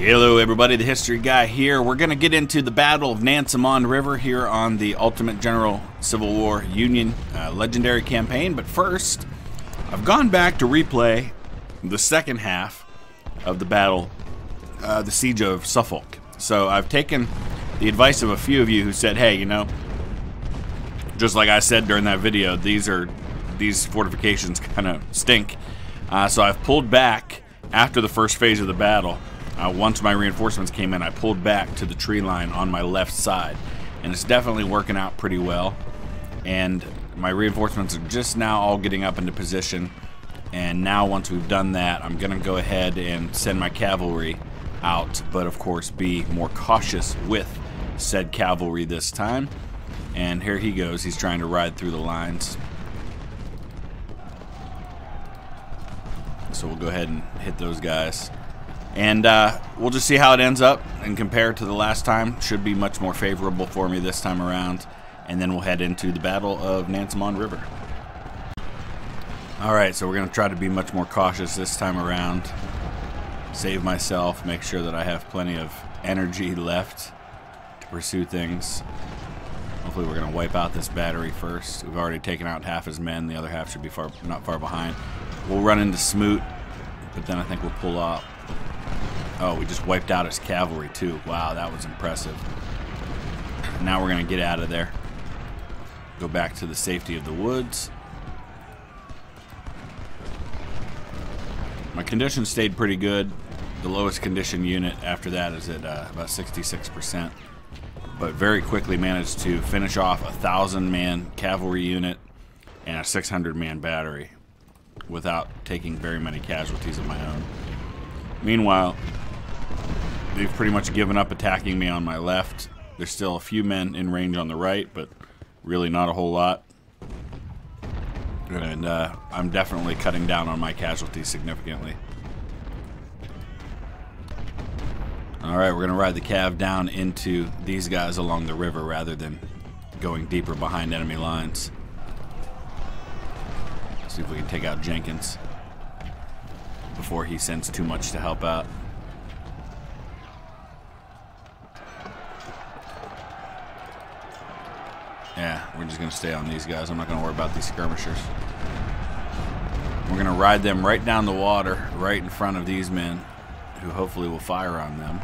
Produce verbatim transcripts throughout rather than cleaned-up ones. Hello everybody, the History Guy here. We're going to get into the Battle of Nansemond River here on the Ultimate General Civil War Union uh, Legendary Campaign. But first, I've gone back to replay the second half of the battle, uh, the Siege of Suffolk. So I've taken the advice of a few of you who said, hey, you know, just like I said during that video, these are these fortifications kind of stink. Uh, so I've pulled back after the first phase of the battle. Uh, once my reinforcements came in, I pulled back to the tree line on my left side, and it's definitely working out pretty well. And my reinforcements are just now all getting up into position, and now once we've done that, I'm gonna go ahead and send my cavalry out, but of course be more cautious with said cavalry this time. And here he goes, he's trying to ride through the lines. So we'll go ahead and hit those guys. And uh, we'll just see how it ends up and compare to the last time. Should be much more favorable for me this time around. And then we'll head into the Battle of Nansemond River. Alright, so we're going to try to be much more cautious this time around. Save myself, make sure that I have plenty of energy left to pursue things. Hopefully we're going to wipe out this battery first. We've already taken out half his men, the other half should be far, not far behind. We'll run into Smoot, but then I think we'll pull up. Oh, we just wiped out his cavalry too. Wow, that was impressive. Now we're going to get out of there. Go back to the safety of the woods. My condition stayed pretty good. The lowest condition unit after that is at uh, about sixty-six percent. But very quickly managed to finish off a thousand man cavalry unit and a six hundred man battery without taking very many casualties of my own. Meanwhile, they've pretty much given up attacking me on my left. There's still a few men in range on the right, but really not a whole lot. And uh, I'm definitely cutting down on my casualties significantly. Alright, we're going to ride the cav down into these guys along the river rather than going deeper behind enemy lines. Let's see if we can take out Jenkins before he sends too much to help out. Yeah, we're just gonna stay on these guys. I'm not gonna worry about these skirmishers. We're gonna ride them right down the water, right in front of these men, who hopefully will fire on them.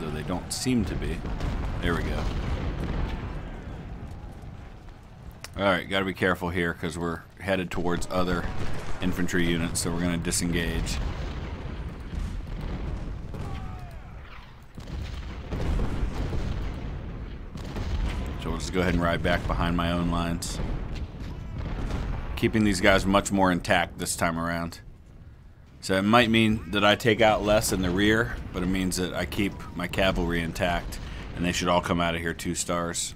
Though they don't seem to be. There we go. Alright, gotta be careful here, because we're headed towards other infantry units, so we're gonna disengage. So we'll just go ahead and ride back behind my own lines. Keeping these guys much more intact this time around. So it might mean that I take out less in the rear, but it means that I keep my cavalry intact, and they should all come out of here two stars.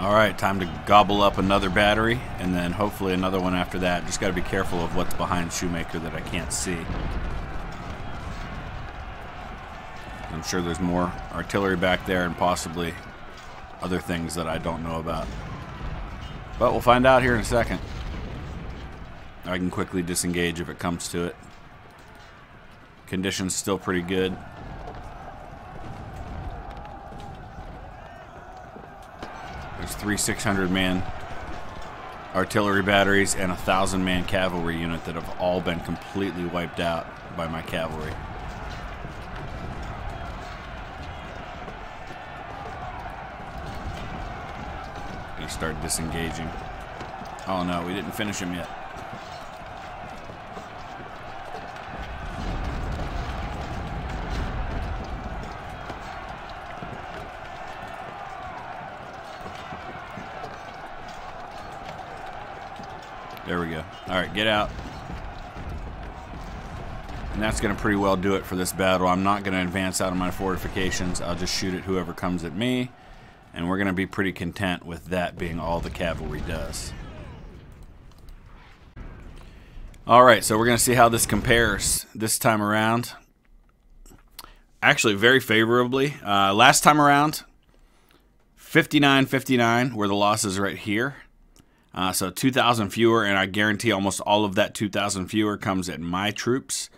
Alright, time to gobble up another battery, and then hopefully another one after that. Just gotta be careful of what's behind Shoemaker that I can't see. I'm sure there's more artillery back there and possibly other things that I don't know about. But we'll find out here in a second. I can quickly disengage if it comes to it. Condition's still pretty good. There's three six hundred man artillery batteries and a thousand man cavalry unit that have all been completely wiped out by my cavalry. I'm gonna start disengaging. Oh no, we didn't finish him yet. There we go. Alright, get out. And that's going to pretty well do it for this battle. I'm not going to advance out of my fortifications. I'll just shoot at whoever comes at me. And we're going to be pretty content with that being all the cavalry does. Alright, so we're going to see how this compares this time around. Actually, very favorably. Uh, last time around, fifty-nine fifty-nine were the losses right here. Uh, so two thousand fewer, and I guarantee almost all of that two thousand fewer comes at my troops.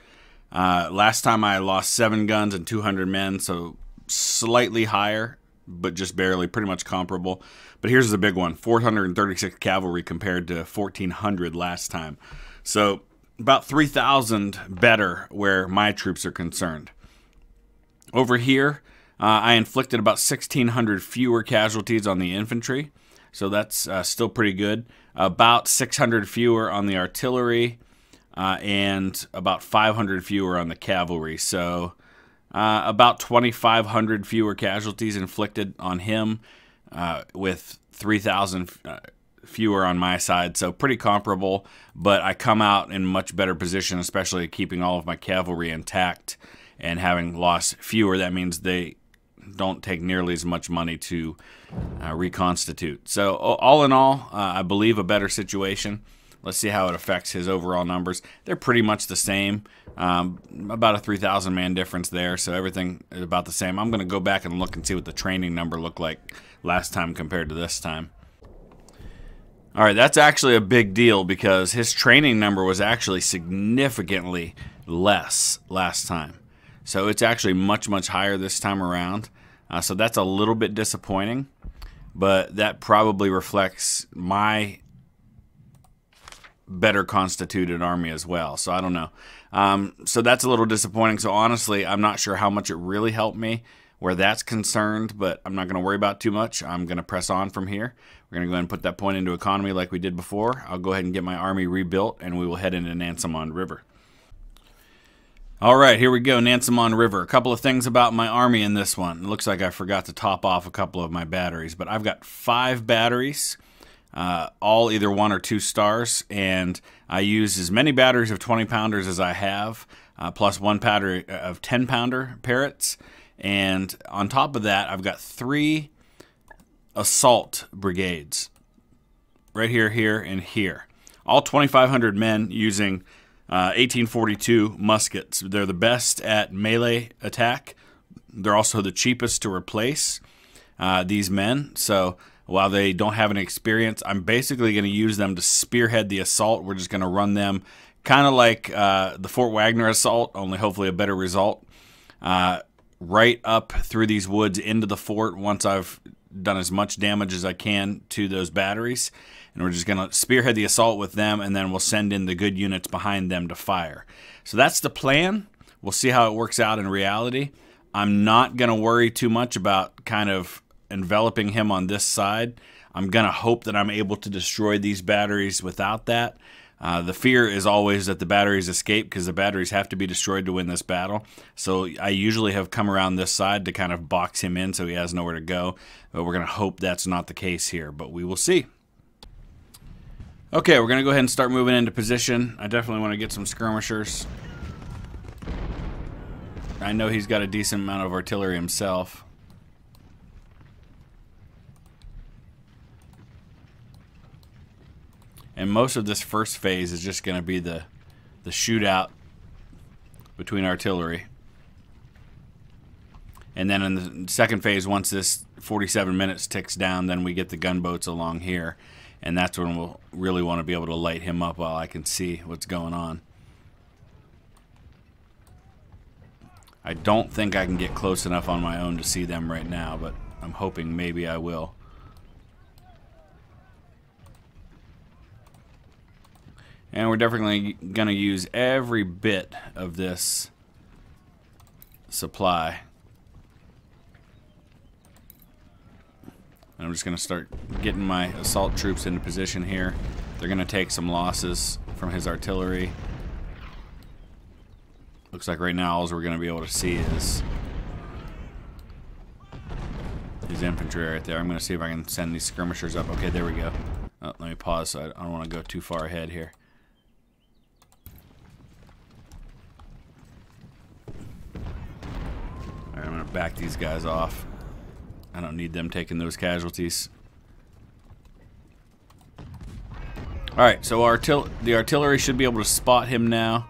Uh, last time I lost seven guns and two hundred men, so slightly higher, but just barely, pretty much comparable. But here's the big one, four hundred thirty-six cavalry compared to fourteen hundred last time. So about three thousand better where my troops are concerned. Over here, uh, I inflicted about sixteen hundred fewer casualties on the infantry. So that's uh, still pretty good. About six hundred fewer on the artillery uh, and about five hundred fewer on the cavalry. So uh, about twenty-five hundred fewer casualties inflicted on him uh, with three thousand uh, fewer on my side. So pretty comparable, but I come out in much better position, especially keeping all of my cavalry intact and having lost fewer. That means they don't take nearly as much money to uh, reconstitute. So all in all, uh, I believe a better situation. Let's see how it affects his overall numbers. They're pretty much the same, um, about a three thousand man difference there. So everything is about the same. I'm going to go back and look and see what the training number looked like last time compared to this time. All right, that's actually a big deal because his training number was actually significantly less last time. So it's actually much, much higher this time around. Uh, so that's a little bit disappointing, but that probably reflects my better constituted army as well. So I don't know. Um, so that's a little disappointing. So honestly, I'm not sure how much it really helped me where that's concerned, but I'm not going to worry about too much. I'm going to press on from here. We're going to go ahead and put that point into economy like we did before. I'll go ahead and get my army rebuilt, and we will head into Nansemond River. All right, here we go, Nansemond River. A couple of things about my army in this one. It looks like I forgot to top off a couple of my batteries, but I've got five batteries, uh, all either one or two stars, and I use as many batteries of twenty pounders as I have, uh, plus one battery of ten pounder parrots. And on top of that, I've got three assault brigades right here, here, and here. All twenty-five hundred men using Uh, eighteen forty-two muskets. They're the best at melee attack. They're also the cheapest to replace uh, these men. So while they don't have any experience, I'm basically going to use them to spearhead the assault. We're just going to run them kind of like uh, the Fort Wagner assault, only hopefully a better result, uh, right up through these woods into the fort once I've done as much damage as I can to those batteries. And we're just going to spearhead the assault with them, and then we'll send in the good units behind them to fire. So that's the plan. We'll see how it works out in reality. I'm not going to worry too much about kind of enveloping him on this side. I'm going to hope that I'm able to destroy these batteries without that. Uh, the fear is always that the batteries escape because the batteries have to be destroyed to win this battle. So I usually have come around this side to kind of box him in so he has nowhere to go. But we're going to hope that's not the case here, but we will see. Okay, we're going to go ahead and start moving into position. I definitely want to get some skirmishers. I know he's got a decent amount of artillery himself. And most of this first phase is just going to be the, the shootout between artillery. And then in the second phase, once this forty-seven minutes ticks down, then we get the gunboats along here. And that's when we'll really want to be able to light him up while I can see what's going on. I don't think I can get close enough on my own to see them right now, but I'm hoping maybe I will. And we're definitely going to use every bit of this supply. I'm just going to start getting my assault troops into position here. They're going to take some losses from his artillery. Looks like right now all we're going to be able to see is his infantry right there. I'm going to see if I can send these skirmishers up. Okay, there we go. Oh, let me pause so I don't want to go too far ahead here. All right, I'm going to back these guys off. I don't need them taking those casualties. All right, so our the artillery should be able to spot him now.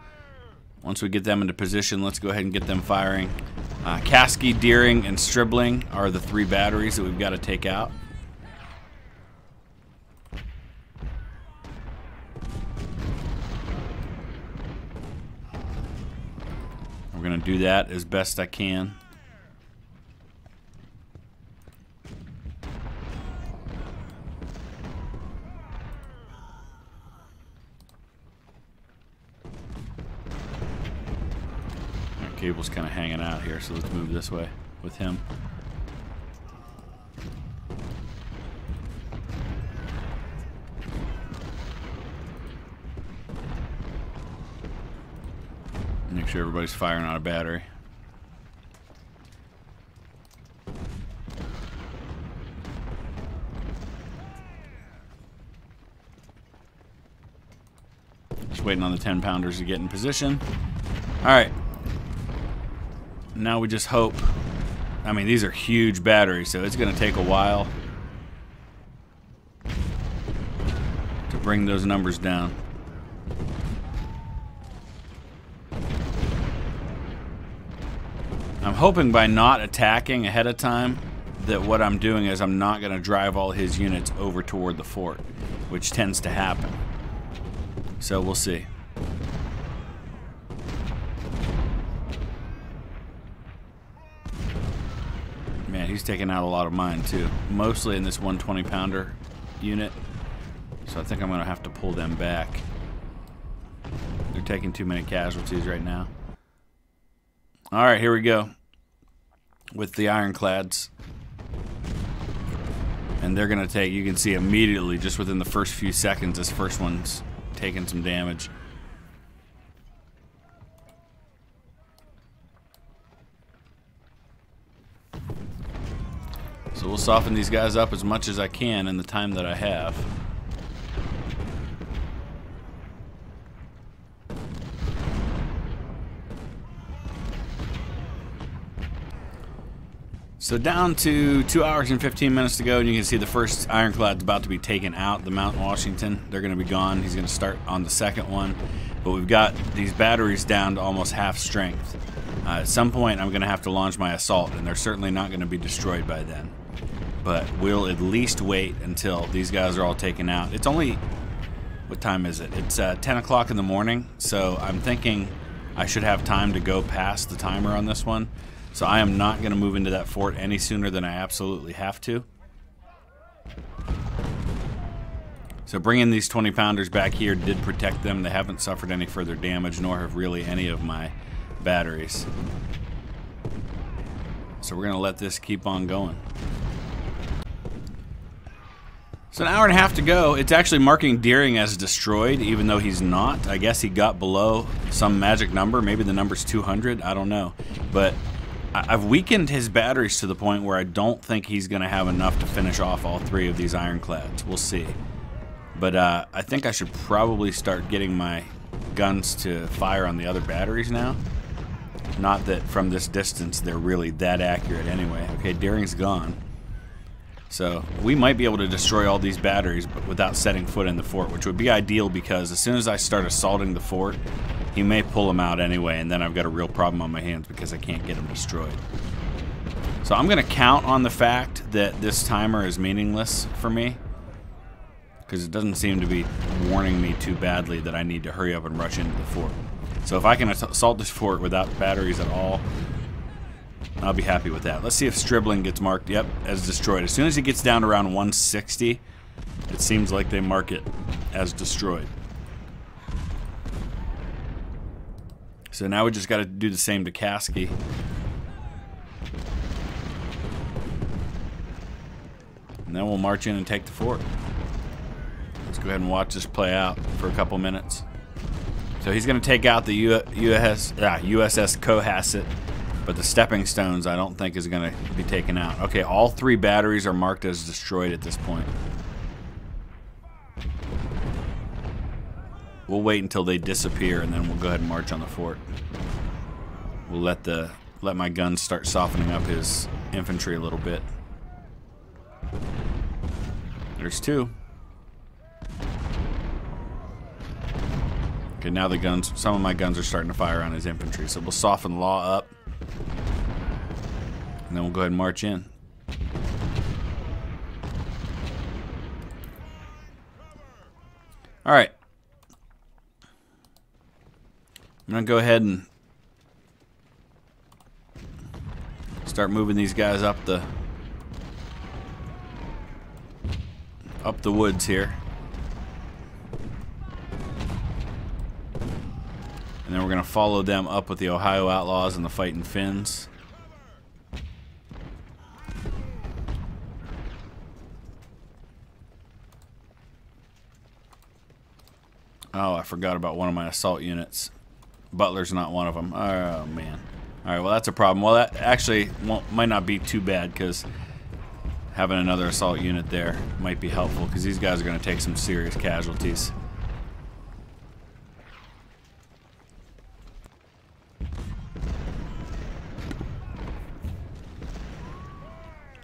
Once we get them into position, let's go ahead and get them firing. Uh, Caskey, Deering, and Stribling are the three batteries that we've got to take out. We're going to do that as best I can. Cable's kind of hanging out here, so let's move this way with him. Make sure everybody's firing on a battery. Just waiting on the ten pounders to get in position. All right. Now we just hope. I mean, these are huge batteries, so it's going to take a while to bring those numbers down. I'm hoping by not attacking ahead of time that what I'm doing is I'm not going to drive all his units over toward the fort, which tends to happen. So we'll see. He's taking out a lot of mine too, mostly in this one twenty pounder unit, so I think I'm gonna have to pull them back. They're taking too many casualties right now. All right, here we go with the ironclads, and they're gonna take, you can see immediately just within the first few seconds, this first one's taking some damage. So we'll soften these guys up as much as I can in the time that I have. So down to two hours and fifteen minutes to go, and you can see the first ironclad's about to be taken out, the Mount Washington. They're going to be gone. He's going to start on the second one. But we've got these batteries down to almost half strength. Uh, at some point, I'm going to have to launch my assault, and they're certainly not going to be destroyed by then. But we'll at least wait until these guys are all taken out. It's only, what time is it? It's uh, ten o'clock in the morning, so I'm thinking I should have time to go past the timer on this one. So I am not going to move into that fort any sooner than I absolutely have to. So bringing these twenty pounders back here did protect them. They haven't suffered any further damage, nor have really any of my batteries. So we're going to let this keep on going. So an hour and a half to go. It's actually marking Deering as destroyed, even though he's not. I guess he got below some magic number. Maybe the number's two hundred. I don't know. But I've weakened his batteries to the point where I don't think he's going to have enough to finish off all three of these ironclads. We'll see. But uh, I think I should probably start getting my guns to fire on the other batteries now. Not that from this distance they're really that accurate anyway. Okay, Deering's gone. So we might be able to destroy all these batteries but without setting foot in the fort, which would be ideal because as soon as I start assaulting the fort, he may pull them out anyway, and then I've got a real problem on my hands because I can't get them destroyed. So I'm going to count on the fact that this timer is meaningless for me, because it doesn't seem to be warning me too badly that I need to hurry up and rush into the fort. So if I can assault this fort without batteries at all, I'll be happy with that. Let's see if Stribling gets marked, yep, as destroyed. As soon as he gets down to around one sixty, it seems like they mark it as destroyed. So now we just got to do the same to Caskey. And then we'll march in and take the fort. Let's go ahead and watch this play out for a couple minutes. So he's going to take out the U S, uh, U S S Cohasset, but the Stepping Stones I don't think is going to be taken out. Okay, all three batteries are marked as destroyed at this point. We'll wait until they disappear, and then we'll go ahead and march on the fort. We'll let the let my guns start softening up his infantry a little bit. There's two. Okay, now the guns, some of my guns are starting to fire on his infantry, so we'll soften Law up. And then we'll go ahead and march in. All right. I'm going to go ahead and start moving these guys up the up the woods here. And then we're going to follow them up with the Ohio Outlaws and the Fighting Finns. Oh, I forgot about one of my assault units. Butler's not one of them. Oh, man. All right, well, that's a problem. Well, that actually won't, might not be too bad, because having another assault unit there might be helpful, because these guys are going to take some serious casualties.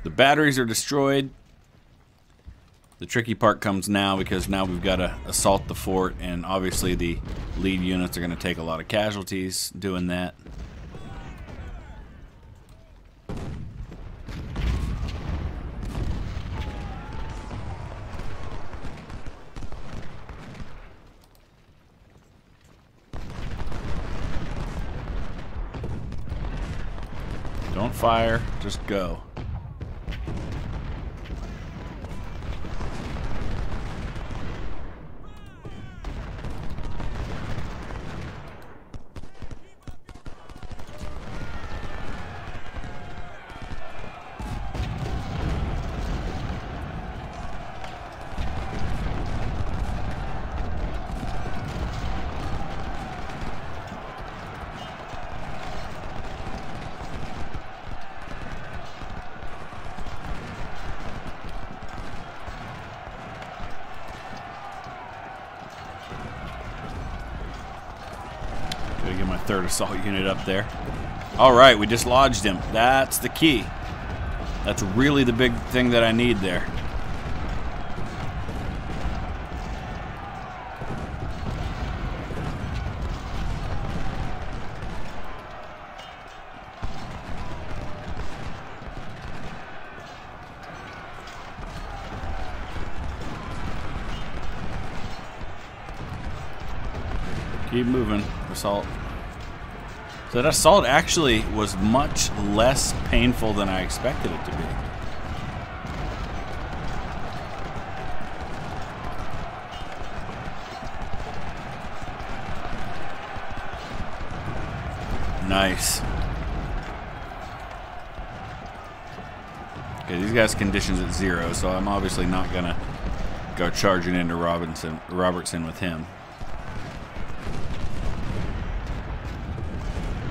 The batteries are destroyed. The tricky part comes now, because now we've got to assault the fort, and obviously the lead units are going to take a lot of casualties doing that. Don't fire, just go. Third assault unit up there. All right, we dislodged him. That's the key. That's really the big thing that I need there. Keep moving, assault. So that assault actually was much less painful than I expected it to be. Nice. Okay, these guys' conditions at zero, so I'm obviously not gonna go charging into Robinson, Robertson with him.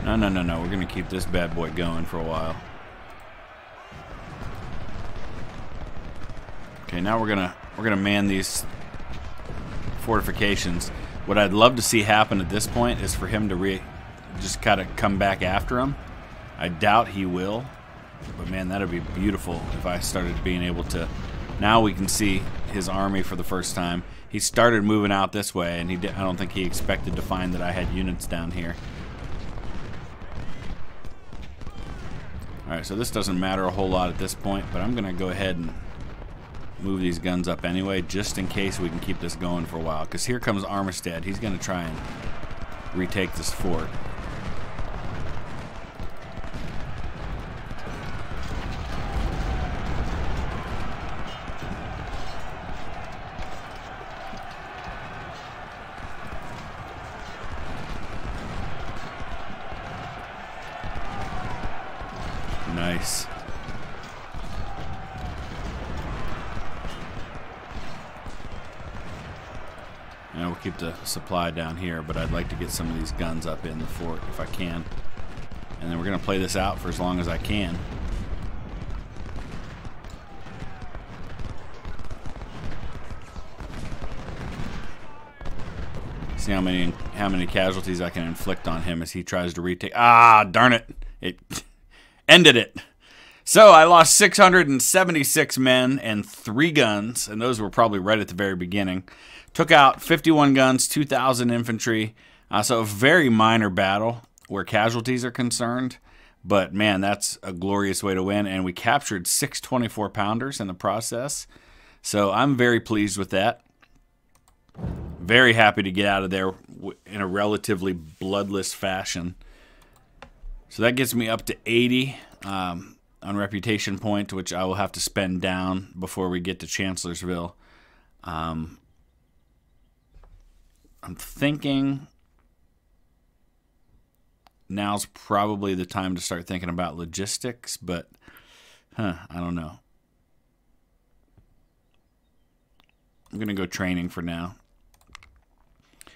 No, no, no, no. We're going to keep this bad boy going for a while. Okay, now we're going to we're going to man these fortifications. What I'd love to see happen at this point is for him to re just kind of come back after him. I doubt he will, but man, that would be beautiful if I started being able to. Now we can see his army for the first time. He started moving out this way, and he did, I don't think he expected to find that I had units down here. Alright, so this doesn't matter a whole lot at this point, but I'm going to go ahead and move these guns up anyway, just in case we can keep this going for a while. Because here comes Armistead. He's going to try and retake this fort. Nice. Now we'll keep the supply down here, but I'd like to get some of these guns up in the fort if I can. And then we're going to play this out for as long as I can. See how many how many casualties I can inflict on him as he tries to retake. Ah, darn it. It ended it. So I lost six hundred seventy-six men and three guns, and those were probably right at the very beginning. Took out fifty-one guns, two thousand infantry. Uh, so a very minor battle where casualties are concerned, But man, that's a glorious way to win. And we captured six twenty-four pounders in the process. So I'm very pleased with that. Very happy to get out of there in a relatively bloodless fashion. So that gets me up to eighty um, on reputation point, which I will have to spend down before we get to Chancellorsville. Um, I'm thinking now's probably the time to start thinking about logistics, but huh, I don't know. I'm going to go training for now.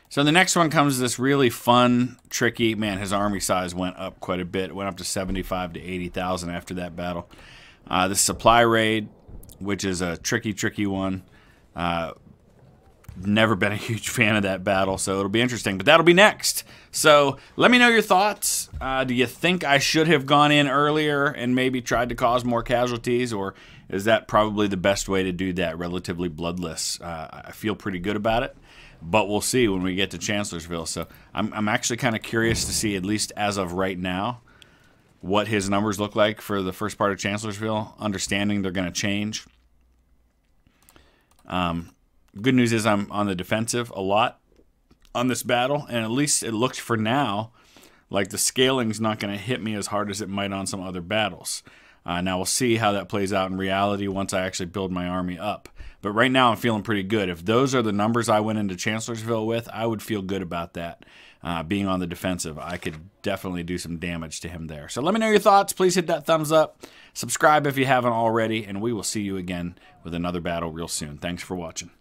So the next one comes this really fun, tricky, man, his army size went up quite a bit. It went up to seventy-five to eighty thousand after that battle. Uh, the supply raid, which is a tricky, tricky one. Uh, never been a huge fan of that battle, so it'll be interesting. But that'll be next. So let me know your thoughts. Uh, do you think I should have gone in earlier and maybe tried to cause more casualties, or is that probably the best way to do that, relatively bloodless? Uh, I feel pretty good about it, but we'll see when we get to Chancellorsville. So I'm, I'm actually kind of curious to see, at least as of right now, what his numbers look like for the first part of Chancellorsville, understanding they're going to change. Um, good news is I'm on the defensive a lot on this battle, and at least it looks for now like the scaling's not going to hit me as hard as it might on some other battles. Uh, now we'll see how that plays out in reality once I actually build my army up. But right now I'm feeling pretty good. If those are the numbers I went into Chancellorsville with, I would feel good about that. Uh, being on the defensive, I could definitely do some damage to him there. So let me know your thoughts. Please hit that thumbs up. Subscribe if you haven't already, and we will see you again with another battle real soon. Thanks for watching.